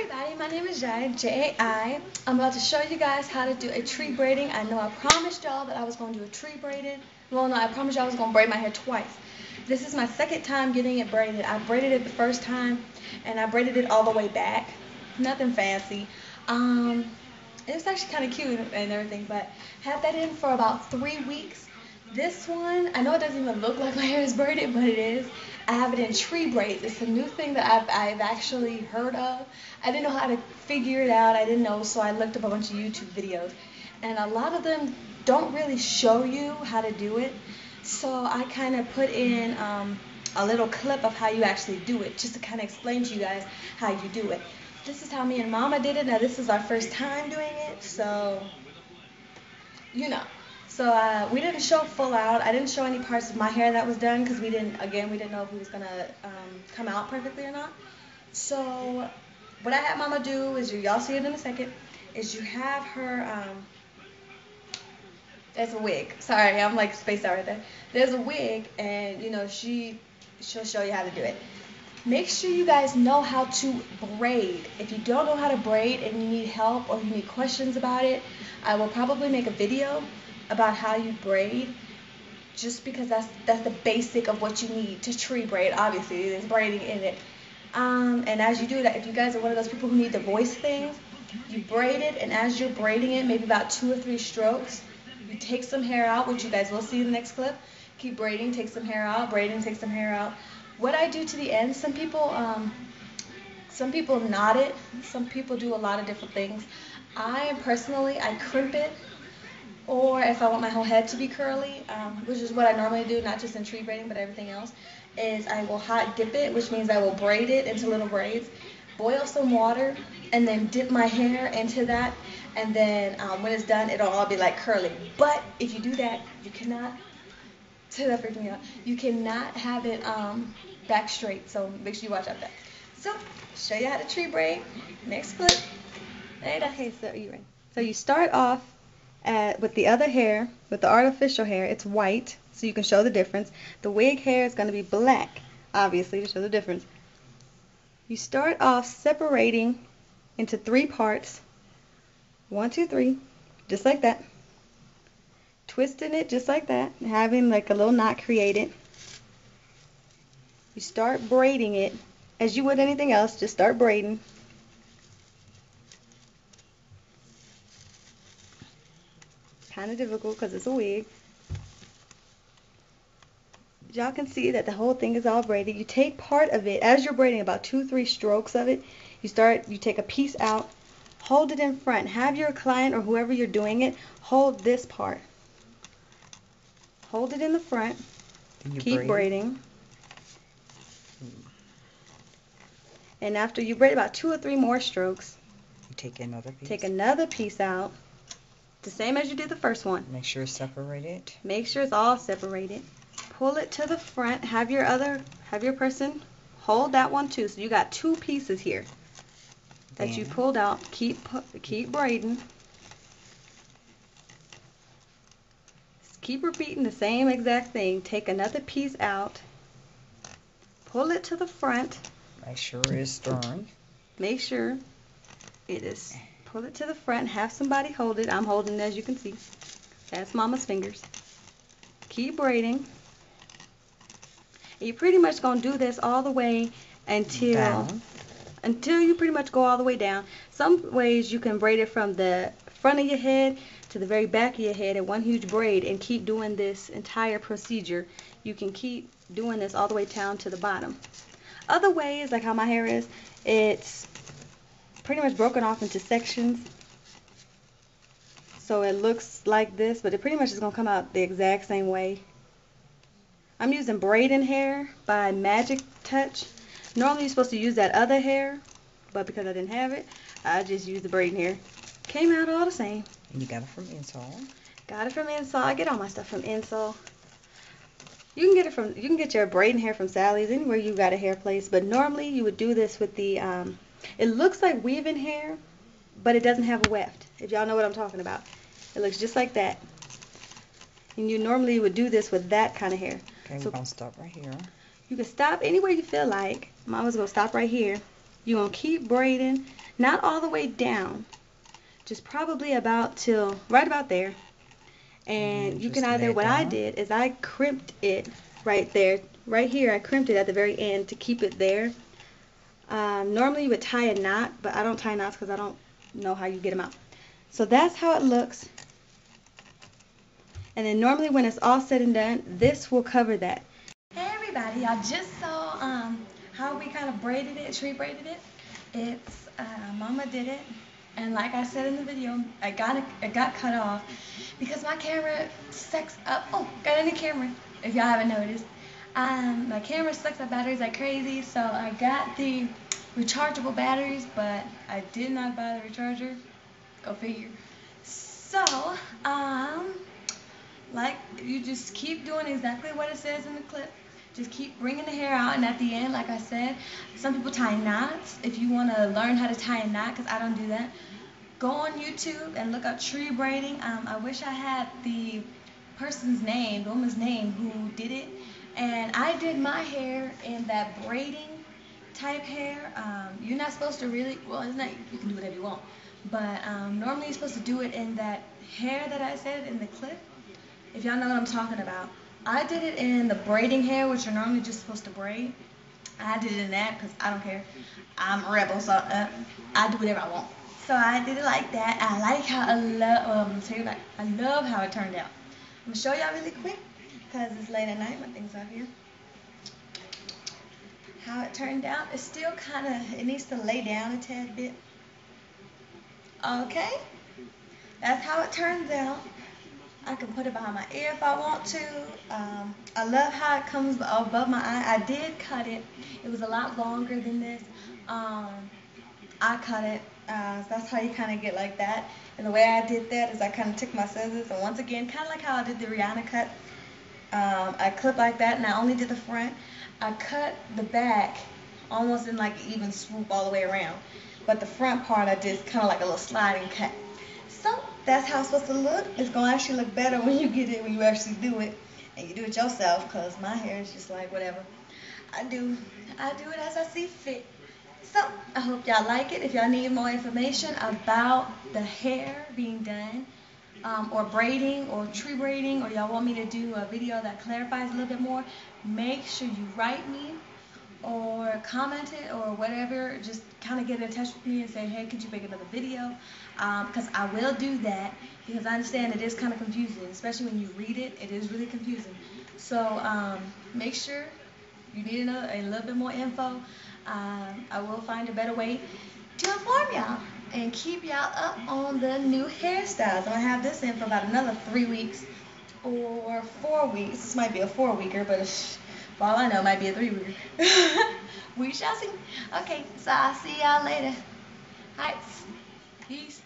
everybody, my name is Jai, J-A-I. I'm about to show you guys how to do a tree braiding. I know I promised y'all that I was going to do a tree braided. Well, no, I promised y'all I was going to braid my hair twice. This is my second time getting it braided. I braided it the first time, and I braided it all the way back. Nothing fancy. It was actually kind of cute and everything, but had that in for about 3 weeks. This one, I know it doesn't even look like my hair is braided, but it is. I have it in tree braids. It's a new thing that I've actually heard of. I didn't know how to figure it out. I didn't know, so I looked up a bunch of YouTube videos. And a lot of them don't really show you how to do it. So I kind of put in a little clip of how you actually do it, just to kind of explain to you guys how you do it. This is how me and Mama did it. Now, this is our first time doing it, so, you know. So we didn't show full out. I didn't show any parts of my hair that was done because we didn't, again, we didn't know if it was going to come out perfectly or not. So what I had Mama do is, y'all see it in a second, is you have her, there's a wig. Sorry, I'm like spaced out right there. There's a wig, and, you know, she'll show you how to do it. Make sure you guys know how to braid. If you don't know how to braid and you need help or you need questions about it, I will probably make a video about how you braid, just because that's the basic of what you need to tree braid. Obviously, there's braiding in it. And as you do that, if you guys are one of those people who need to voice things, you braid it, and as you're braiding it, maybe about 2 or 3 strokes, you take some hair out, which you guys will see in the next clip. Keep braiding, take some hair out, braiding, take some hair out. What I do to the end, some people knot it, some people do a lot of different things. I personally crimp it. Or if I want my whole head to be curly, which is what I normally do, not just in tree braiding but everything else, is I will hot dip it, which means I will braid it into little braids, boil some water, and then dip my hair into that, and then when it's done, it'll all be like curly. But if you do that, you cannot, that freaked me out, you cannot have it back straight, so make sure you watch out for that. So, show you how to tree braid. Next clip. Later. Okay, so you ready? So you start off with the other hair, with the artificial hair. It's white, so you can show the difference. The wig hair is going to be black, obviously, to show the difference. You start off separating into 3 parts. 1, 2, 3, just like that. Twisting it just like that, and having like a little knot created. You start braiding it as you would anything else, just start braiding. Kind of difficult because it's a wig. Y'all can see that the whole thing is all braided. You take part of it as you're braiding, about 2-3 strokes of it. You take a piece out, hold it in front. Have your client or whoever you're doing it hold this part. Hold it in the front. Keep braiding. And after you braid about 2 or 3 more strokes, you take another piece. Take another piece out. The same as you did the first one. Make sure it's separated. Make sure it's all separated. Pull it to the front. Have your person hold that one too. So you got 2 pieces here that you pulled out. Keep braiding. Keep repeating the same exact thing. Take another piece out. Pull it to the front. Make sure it's turned. Make sure it is. Pull it to the front, have somebody hold it. I'm holding it, as you can see. That's Mama's fingers. Keep braiding. And you're pretty much going to do this all the way until you pretty much go all the way down. Some ways you can braid it from the front of your head to the very back of your head in one huge braid and keep doing this entire procedure. You can keep doing this all the way down to the bottom. Other ways, like how my hair is, it's pretty much broken off into sections, so it looks like this, but it pretty much is going to come out the exact same way. I'm using braiding hair by Magic Touch. Normally you're supposed to use that other hair, but because I didn't have it, I just used the braiding hair. Came out all the same. And you got it from Insole. Got it from Insole. I get all my stuff from Insole. You can get your braiding hair from Sally's, anywhere you got a hair place, but normally you would do this with the it looks like weaving hair, but it doesn't have a weft, if y'all know what I'm talking about. It looks just like that. And you normally would do this with that kind of hair. Okay, so we're going to stop right here. You can stop anywhere you feel like. Mama's going to stop right here. You're going to keep braiding, not all the way down, just probably about till right about there. And you can either, what I did is I crimped it right there, right here. I crimped it at the very end to keep it there. Normally you would tie a knot, but I don't tie knots because I don't know how you get them out. So that's how it looks. And then normally when it's all said and done, this will cover that. Hey everybody, y'all just saw how we kind of braided it, tree braided it. It's Mama did it, and like I said in the video, it got cut off because my camera sucks up. Oh, got a new camera. If y'all haven't noticed, my camera sucks up batteries like crazy. So I got the rechargeable batteries, but I did not buy the recharger. Go figure. So like, you just keep doing exactly what it says in the clip. Just keep bringing the hair out, and at the end, like I said, some people tie knots. If you want to learn how to tie a knot, because I don't do that, go on YouTube and look up tree braiding. I wish I had the person's name, the woman's name who did it. And I did my hair in that braiding type hair. You're not supposed to really, well, it's not, you can do whatever you want. But normally you're supposed to do it in that hair that I said in the clip. If y'all know what I'm talking about. I did it in the braiding hair, which you're normally just supposed to braid. I did it in that because I don't care. I'm a rebel, so I do whatever I want. So I did it like that. I like how I love how it turned out. I'm gonna show y'all really quick because it's late at night. My things out here. How it turned out. It's still kind of. It needs to lay down a tad bit. Okay. That's how it turns out. I can put it behind my ear if I want to. I love how it comes above my eye. I did cut it. It was a lot longer than this. I cut it. So that's how you kind of get like that. And the way I did that is I kind of took my scissors and once again, kind of like how I did the Rihanna cut. I clipped like that and I only did the front. I cut the back almost in like an even swoop all the way around. But the front part I did kind of like a little sliding cut. So that's how it's supposed to look. It's going to actually look better when you get it, when you actually do it. And you do it yourself, because my hair is just like whatever. I do it as I see fit. So I hope y'all like it. If y'all need more information about the hair being done, or braiding, or tree braiding, or y'all want me to do a video that clarifies a little bit more, make sure you write me, or comment it, or whatever. Just kind of get in touch with me and say, hey, could you make another video? Because I will do that, because I understand it is kind of confusing, especially when you read it. It is really confusing. So make sure you need a little bit more info. I will find a better way to inform y'all and keep y'all up on the new hairstyles. I'm gonna have this in for about another 3 weeks or 4 weeks. This might be a 4-weeker, but it's, for all I know, it might be a 3-weeker. We shall see. Okay, so I'll see y'all later. Hi. Peace.